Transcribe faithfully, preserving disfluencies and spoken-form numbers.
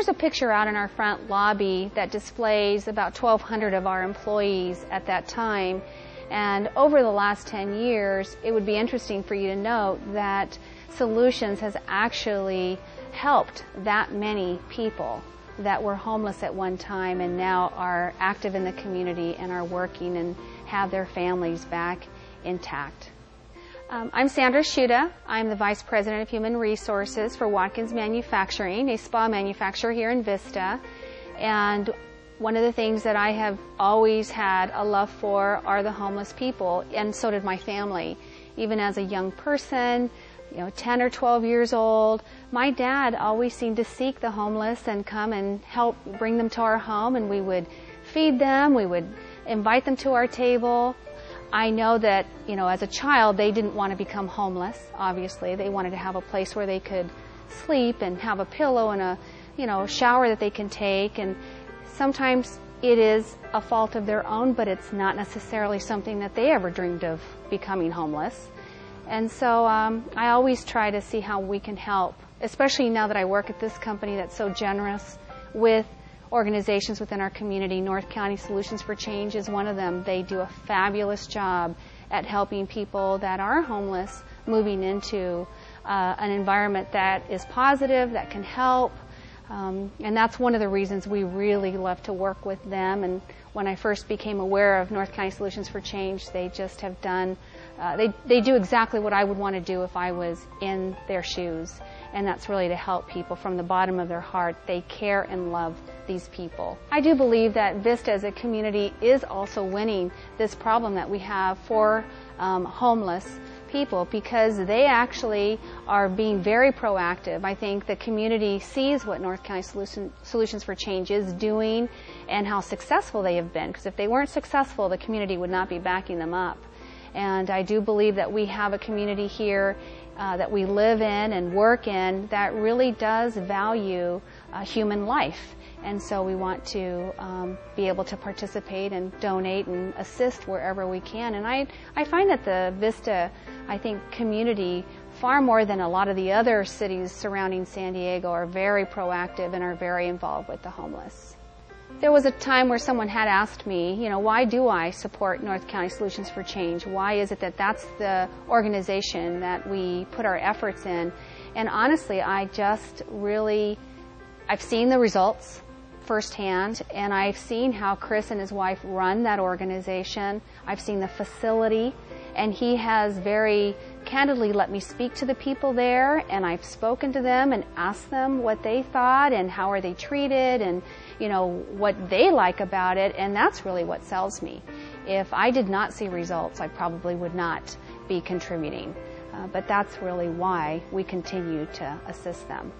There's a picture out in our front lobby that displays about twelve hundred of our employees at that time. And over the last ten years, it would be interesting for you to note that Solutions has actually helped that many people that were homeless at one time and now are active in the community and are working and have their families back intact. Um, I'm Sandra Shuda. I'm the Vice President of Human Resources for Watkins Manufacturing, a spa manufacturer here in Vista. And one of the things that I have always had a love for are the homeless people, and so did my family. Even as a young person, you know, ten or twelve years old, my dad always seemed to seek the homeless and come and help bring them to our home, and we would feed them, we would invite them to our table. I know that, you know, as a child, they didn't want to become homeless, obviously. They wanted to have a place where they could sleep and have a pillow and a, you know, shower that they can take. And sometimes it is a fault of their own, but it's not necessarily something that they ever dreamed of becoming homeless. And so um, I always try to see how we can help, especially now that I work at this company that's so generous with organizations within our community. North County Solutions for Change is one of them. They do a fabulous job at helping people that are homeless moving into uh, an environment that is positive, that can help, um, and that's one of the reasons we really love to work with them. And when I first became aware of North County Solutions for Change, they just have done, uh, they, they do exactly what I would want to do if I was in their shoes, and that's really to help people from the bottom of their heart. They care and love these people. I do believe that Vista as a community is also winning this problem that we have for um, homeless people, because they actually are being very proactive. I think the community sees what North County Solution, Solutions for Change is doing and how successful they have been, because if they weren't successful, the community would not be backing them up. And I do believe that we have a community here uh, that we live in and work in that really does value uh, human life. And so we want to um, be able to participate and donate and assist wherever we can. And I, I find that the Vista, I think, community, far more than a lot of the other cities surrounding San Diego, are very proactive and are very involved with the homeless. There was a time where someone had asked me, you know, why do I support North County Solutions for Change? Why is it that that's the organization that we put our efforts in? And honestly, I just really, I've seen the results firsthand, and I've seen how Chris and his wife run that organization. I've seen the facility, and he has very candidly let me speak to the people there, and I've spoken to them and asked them what they thought and how are they treated and, you know, what they like about it, and that's really what sells me. If I did not see results, I probably would not be contributing, uh, but that's really why we continue to assist them.